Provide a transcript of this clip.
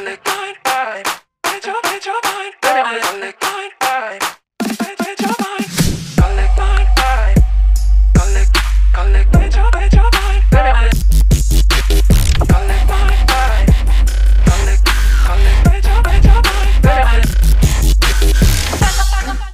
I'm